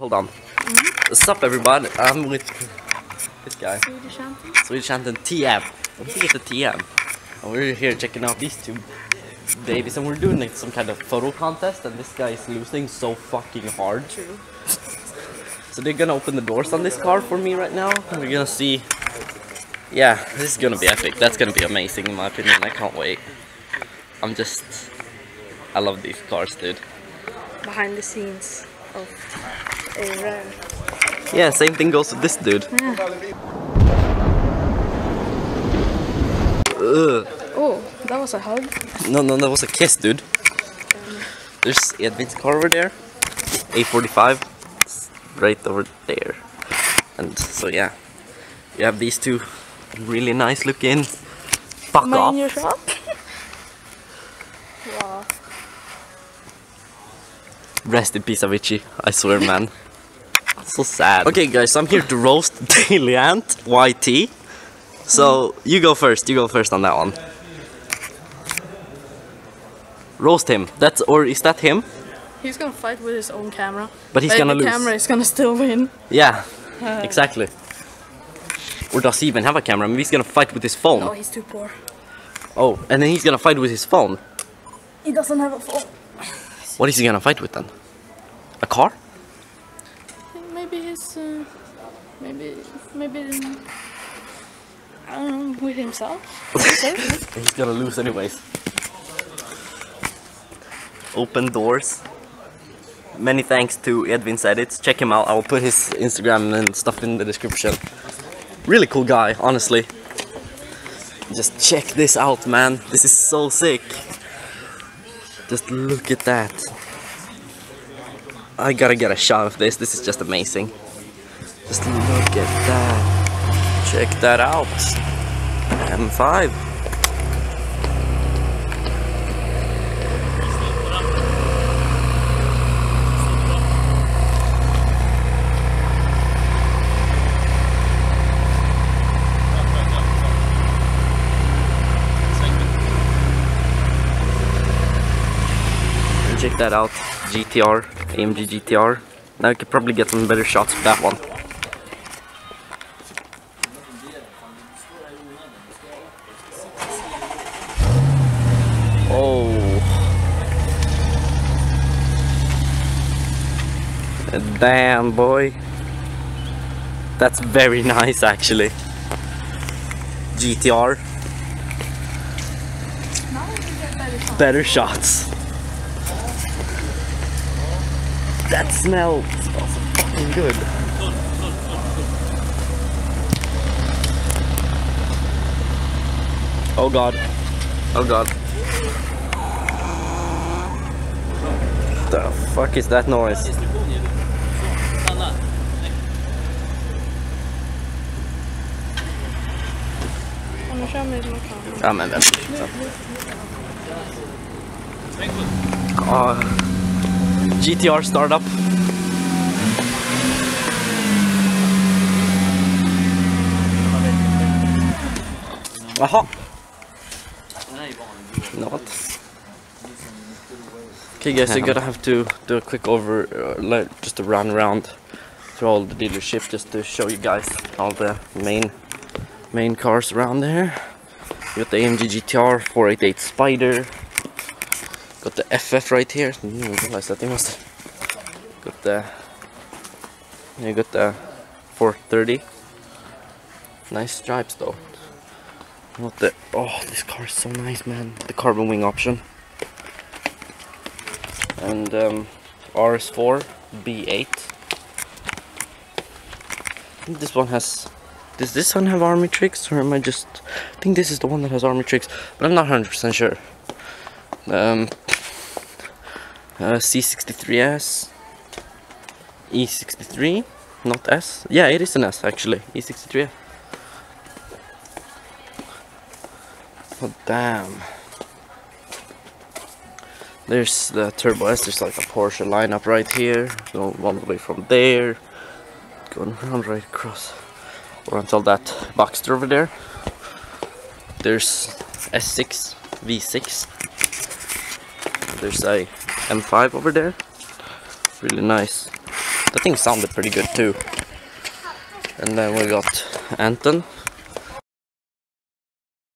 Hold on. Mm-hmm. What's up, everybody? I'm with this guy. Swedish Anton. Swedish Anton TM. I think it's a TM. And we're here checking out these two babies, and we're doing like some kind of photo contest, and this guy is losing so fucking hard. True. So they're gonna open the doors on this car for me right now, and we're gonna see. Yeah, this is gonna be epic. That's gonna be amazing in my opinion. I can't wait. I love these cars, dude. Behind the scenes of a rare. Yeah, same thing goes with this dude. Yeah. Ugh. Oh, that was a hug. No, that was a kiss, dude. There's Edvin's car over there. A45. It's right over there. And so yeah. You have these two really nice looking. Fuck off. Your shop? Wow. Rest in peace, Avicii. I swear, man. So sad. Okay, guys, so I'm here to roast Deliant YT. So you go first on that one. Roast him. That's, or is that him? He's gonna fight with his own camera. But he's gonna lose. The camera is gonna still win. Yeah, exactly. Or does he even have a camera? Maybe he's gonna fight with his phone. No, he's too poor. Oh, and then he's gonna fight with his phone. He doesn't have a phone. What is he gonna fight with then? A car? Maybe his... I don't know, with himself. He's gonna lose anyways. Open doors. Many thanks to Edvin's edits. Check him out. I'll put his Instagram and stuff in the description. Really cool guy, honestly. Just check this out, man. This is so sick. Just look at that. I gotta get a shot of this. This is just amazing. Just look at that. Check that out. M5. Check that out, GTR, AMG GTR. Now you could probably get some better shots with that one. Oh, damn boy, that's very nice actually. GTR, better shots. That smells fucking good. Oh god. Oh god. The fuck is that noise? Ja men vänta liksom. GTR startup. Aha. Not. Okay, guys, you're gonna have to do a quick just a run around through all the dealership just to show you guys all the main cars around there. You got the AMG GTR, 488 Spyder. Got the FF right here. I didn't realize that. He must got the. You got the 430. Nice stripes though. Not the. Oh, this car is so nice, man. The carbon wing option. And RS4, B8. I think this one has. Does this one have army tricks, or am I just? I think this is the one that has army tricks, but I'm not 100% sure. C63s, E63, not S. Yeah, it is an S actually. E63. Oh damn! There's the Turbo S. There's like a Porsche lineup right here. Going one way from there, going around right across, or until that Boxster over there. There's S6, V6. There's a M5 over there, really nice. The thing sounded pretty good too. And then we got Anton